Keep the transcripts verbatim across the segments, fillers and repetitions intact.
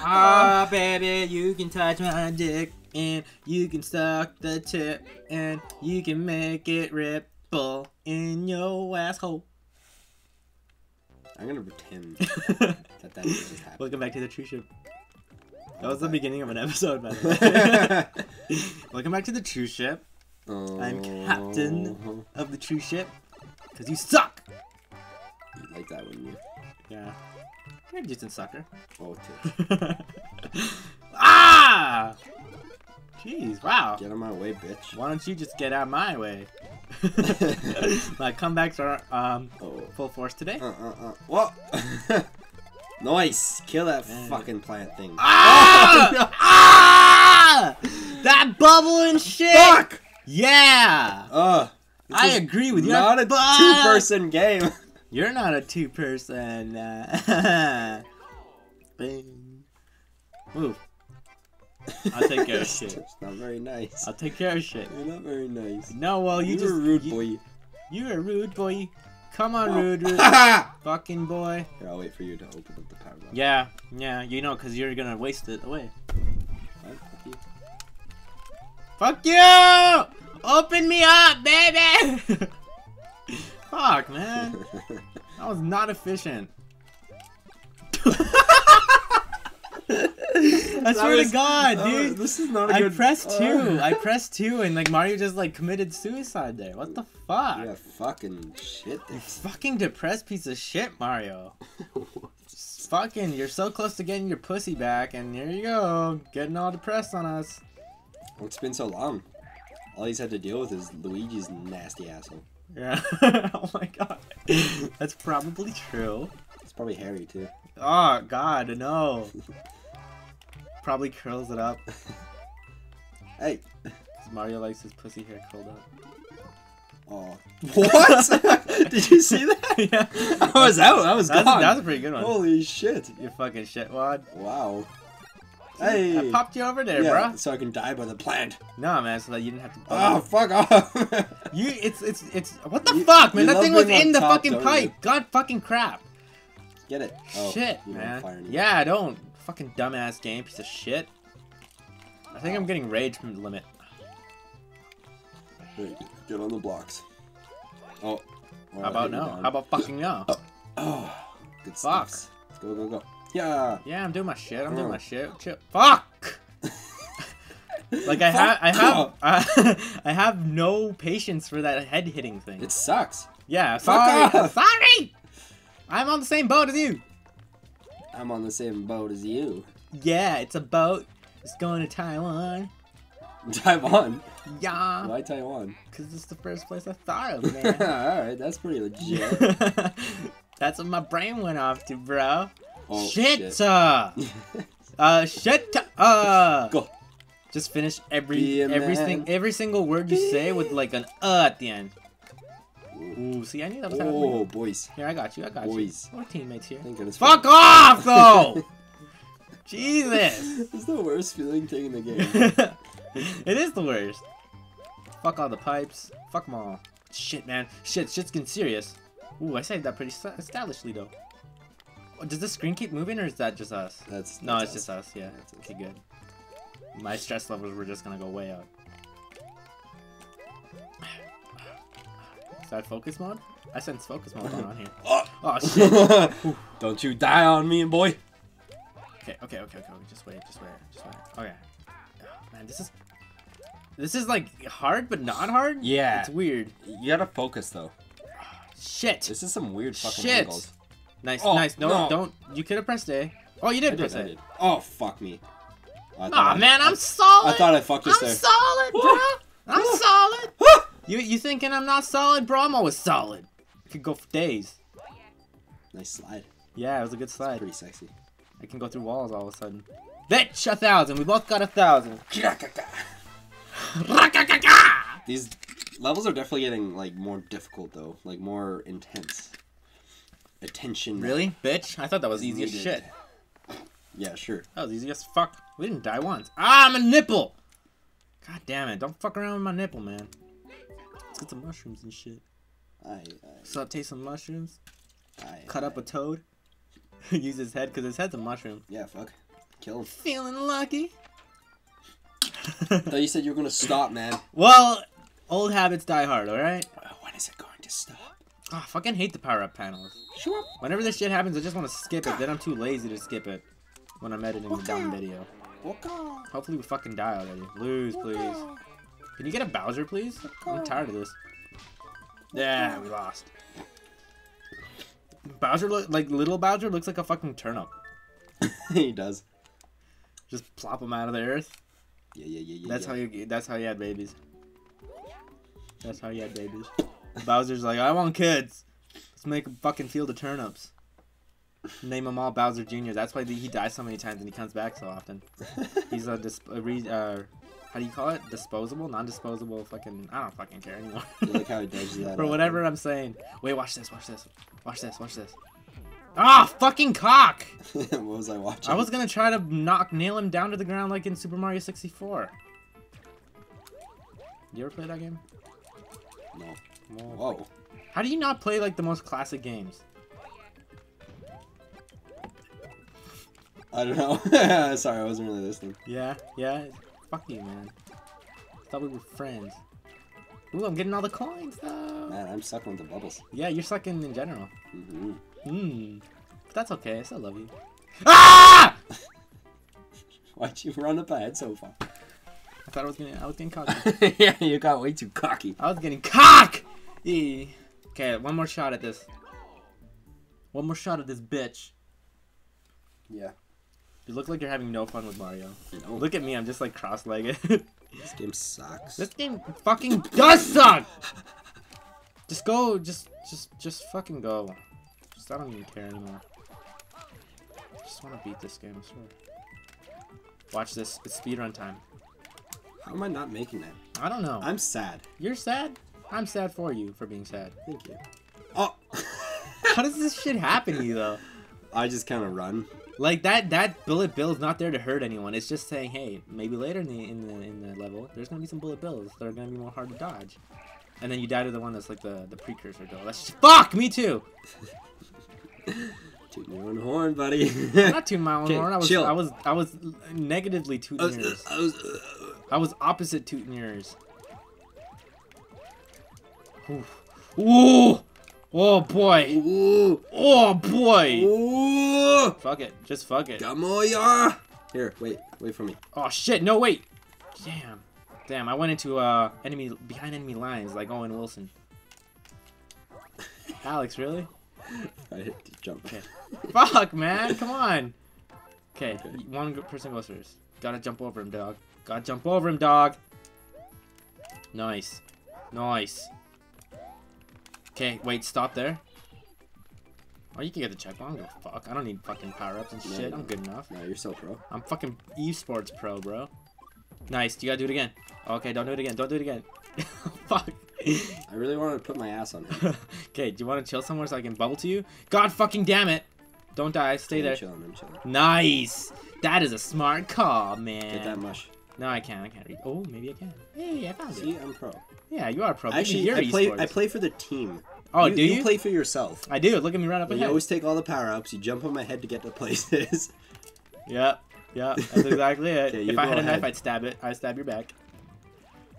Ah, oh, baby, you can touch my dick, and you can suck the tip, and you can make it ripple in your asshole. I'm gonna pretend that that just happened. Welcome back to the Truship. That was the beginning of an episode, by the way. Welcome back to the Truship. Oh. I'm captain of the Truship, because you suck! You like that, wouldn't you? Yeah. You're a decent sucker. Oh, ah! Jeez, wow. Get out of my way, bitch. Why don't you just get out of my way? My comebacks are um, oh. full force today. Uh, uh, uh. Whoa! Nice! Kill that Man. fucking plant thing. Ah! Oh, no. Ah! That bubble and shit! Fuck! Yeah! Uh, I agree with you. Not a two-person game. You're not a two-person. Uh, Bing. Move. I'll take care of shit. It's not very nice. I'll take care of shit. You're not very nice. No, well, you you're just... You're a rude you, boy. You're a rude boy. Come on, oh. rude, rude. Fucking boy. Here, I'll wait for you to open up the power box. Yeah, yeah, you know, because you're going to waste it away. What? Fuck you. Fuck you! Open me up, baby! Fuck, man. That was not efficient. I swear was, to God, dude. Uh, this is not a I good... pressed uh, two. I pressed two, and like Mario just like committed suicide there. What the fuck? Yeah, fucking shit. There. You fucking depressed piece of shit, Mario. Fucking, you're so close to getting your pussy back, and here you go, getting all depressed on us. It's been so long. All he's had to deal with is Luigi's nasty asshole. Yeah. Oh my god. That's probably true. It's probably hairy too. Oh god, no. Probably curls it up. Hey. Mario likes his pussy hair curled up. Oh. What? Did you see that? Yeah. I was out. That was gone. That was a pretty good one. Holy shit. You fucking shitwad. Wow. Hey. I popped you over there, yeah, bruh. So I can die by the plant. No, man, so that you didn't have to. Oh, it. Fuck off. you, it's, it's, it's. What the you, fuck, man? That thing was in the top, fucking pipe. You? God fucking crap. Get it. Oh, shit, man. Fire yeah, I don't. Fucking dumbass game, piece of shit. I think I'm getting rage from the limit. Hey, get on the blocks. Oh. How about no? How about fucking no? Oh. Oh. Good fuck. Steps. Go, go, go. Yeah. Yeah, I'm doing my shit. I'm oh. doing my shit. Chip. Fuck. Like I have, I have, uh, I have no patience for that head hitting thing. It sucks. Yeah. Fuck sorry. Off. Sorry. I'm on the same boat as you. I'm on the same boat as you. Yeah, it's a boat. It's going to Taiwan. Taiwan. Yeah. Why Taiwan? Because it's the first place I thought of, man. All right, that's pretty legit. That's what my brain went off to, bro. Oh, shit! shit. uh, shit! Uh, go. Just finish every everything every single word you say with like an uh at the end. Ooh, see, I knew that was happening. Oh, boys! Here, I got you. I got boys. you. We're teammates here. Fuck off, though! Jesus! It's the worst feeling thing in the game. It is the worst. Fuck all the pipes. Fuck them all. Shit, man. Shit, shit's getting serious. Ooh, I saved that pretty stylishly though. Does the screen keep moving, or is that just us? That's, that's no, it's us. just us. Yeah. That's okay, us. good. My stress levels were just gonna go way up. Is that focus mode? I sense focus mode going on here. Oh, oh shit! Don't you die on me, boy! Okay, okay, okay, okay. Just wait, just wait, just wait. Okay. Oh, man, this is this is like hard, but not hard. Yeah. It's weird. You gotta focus though. Shit. This is some weird fucking shit. angles. Nice, oh, nice. No, no, don't. You could have pressed A. Oh, you did I press did, A. Did. Oh, fuck me. Oh, nah, I, man, I'm solid. I thought I fucked this there. I'm solid, bro. I'm solid. you you thinking I'm not solid, bro? I'm always solid. Could go for days. Nice slide. Yeah, it was a good slide. It's pretty sexy. I can go through walls all of a sudden. Bitch, a thousand. We both got a thousand. These levels are definitely getting like more difficult though, like more intense. Attention. Really? Bitch? I thought that was easy as shit. Yeah, sure. That was easy as fuck. We didn't die once. Ah, my nipple! God damn it. Don't fuck around with my nipple, man. Let's get some mushrooms and shit. Aye, aye. Saute some mushrooms. Aye, Cut aye. up a toad. Use his head, because his head's a mushroom. Yeah, fuck. kill him. Feeling lucky? I thought you said you were gonna stop, man. Well, old habits die hard, alright? When is it going to stop? Oh, I fucking hate the power-up panels. Sure. Whenever this shit happens, I just want to skip it. Then I'm too lazy to skip it when I'm editing the dumb video. Hopefully we fucking die already. Lose, please. Can you get a Bowser, please? I'm tired of this. Yeah, we lost. Bowser, look, like, little Bowser looks like a fucking turnip. He does. Just plop him out of the earth. Yeah, yeah, yeah, yeah. That's yeah. how you. That's how you had babies. That's how you had babies. Bowser's like, I want kids. Let's make a fucking field of turnips. Name them all Bowser Junior That's why he dies so many times and he comes back so often. He's a, dis a re uh, how do you call it? Disposable, non-disposable. Fucking, I don't fucking care anymore. You like how he does that? For whatever I'm saying. Wait, watch this. Watch this. Watch this. Watch this. Ah, oh, fucking cock! What was I watching? I was gonna try to knock, nail him down to the ground like in Super Mario sixty-four. You ever play that game? No. Whoa. Whoa. How do you not play like the most classic games? I don't know. Sorry, I wasn't really listening. Yeah, yeah. Fuck you, man. I thought we were friends. Ooh, I'm getting all the coins, though. Man, I'm sucking with the bubbles. Yeah, you're sucking in general. Mm-hmm. Mm. But that's okay. I still love you. Ah! Why'd you run up ahead so far? I thought I was gonna. I was getting cocky. Yeah, you got way too cocky. I was getting cock. E. Okay, one more shot at this. One more shot at this bitch. Yeah. You look like you're having no fun with Mario. No. Look at me. I'm just like cross-legged. This game sucks. This game fucking does suck. Just go. Just, just, just fucking go. I don't even care anymore. I just want to beat this game, I swear. Watch this. It's speedrun time. How am I not making that? I don't know. I'm sad. You're sad? I'm sad for you for being sad. Thank you. Oh! How does this shit happen to you, though? I just kind of run. Like, that that bullet bill's not there to hurt anyone. It's just saying, hey, maybe later in the, in the, in the level, there's going to be some bullet bills that are going to be more hard to dodge. And then you die to the one that's like the, the precursor goal. That's just, fuck! Me too! Tooting your own horn, buddy. Not tooting my own horn. I was, I was, I was negatively tooting yours. I was, uh, I was opposite tooting yours. Ooh, ooh, oh boy, ooh, oh boy. Ooh. Fuck it, just fuck it. Come on, ya. Here, wait, wait for me. Oh shit, no wait. Damn, damn. I went into uh enemy behind enemy lines like Owen Wilson. Alex, really? I hit to jump. Okay. Fuck, man! Come on! Okay, okay, one person goes first. Gotta jump over him, dog. Gotta jump over him, dog! Nice. Nice. Okay, wait, stop there. Oh, you can get the checkpoint. I don't give a fuck. I don't need fucking power-ups and shit. No, no, I'm good enough. No, you're so pro. I'm fucking eSports pro, bro. Nice. You gotta do it again. Okay, don't do it again. Don't do it again. Fuck. I really want to put my ass on him. Okay, do you want to chill somewhere so I can bubble to you? God fucking damn it! Don't die, stay I'm there. Chilling, I'm chilling. Nice! That is a smart call, man. Get that mush. No, I can't. I can't read. Oh, maybe I can. Hey, I found See, it. See, I'm pro. Yeah, you are pro. Actually, you're I, play, I play for the team. Oh, you, do you? You play for yourself. I do. Look at me right up well, ahead. You always take all the power-ups. You jump on my head to get to places. Yep. Yep. That's exactly it. Okay, if I had ahead. a knife, I'd stab it. I'd stab your back.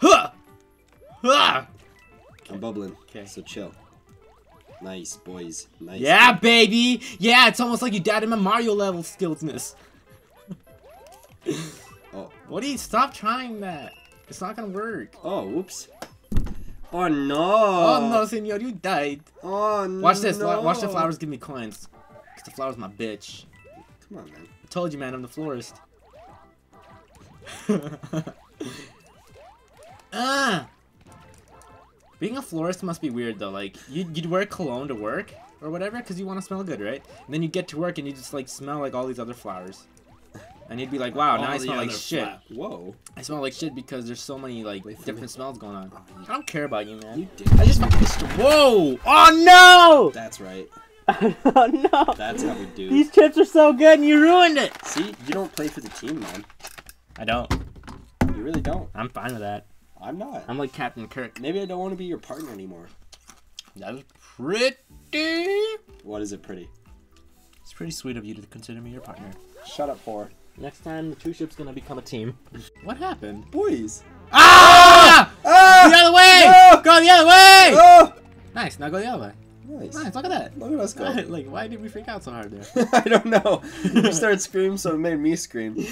Huh! Huh! Okay. I'm bubbling, okay. So chill. Nice, boys. Nice. Yeah, baby! Yeah, it's almost like you died in my Mario level skillsness. Oh. What do you... Stop trying that. It's not gonna work. Oh, whoops. Oh, no. Oh, no, senor. You died. Oh, no. Watch this. No. Watch the flowers give me coins. Because the flower's my bitch. Come on, man. I told you, man. I'm the florist. Ah! Being a florist must be weird, though. Like, you'd, you'd wear cologne to work or whatever because you want to smell good, right? And then you get to work and you just, like, smell like all these other flowers. And you'd be like, wow, all now I smell like shit. Whoa. I smell like shit because there's so many, like, Wait, different me. smells going on. Oh, I don't care about you, man. You did. I just missed you. Whoa! Oh, no! That's right. Oh, no. That's how we do. These chips are so good and you ruined it. See? You don't play for the team, man. I don't. You really don't. I'm fine with that. I'm not. I'm like Captain Kirk. Maybe I don't want to be your partner anymore. That is pretty. What is it pretty? It's pretty sweet of you to consider me your partner. Shut up, whore. Next time, the Truship's gonna become a team. What happened? Boys! Ah! Ah! The other way! No! Go the other way! No! Nice, now go the other way. Nice. Nice, look at that. Look at us go. Like, why did we freak out so hard there? I don't know. You started screaming, so it made me scream.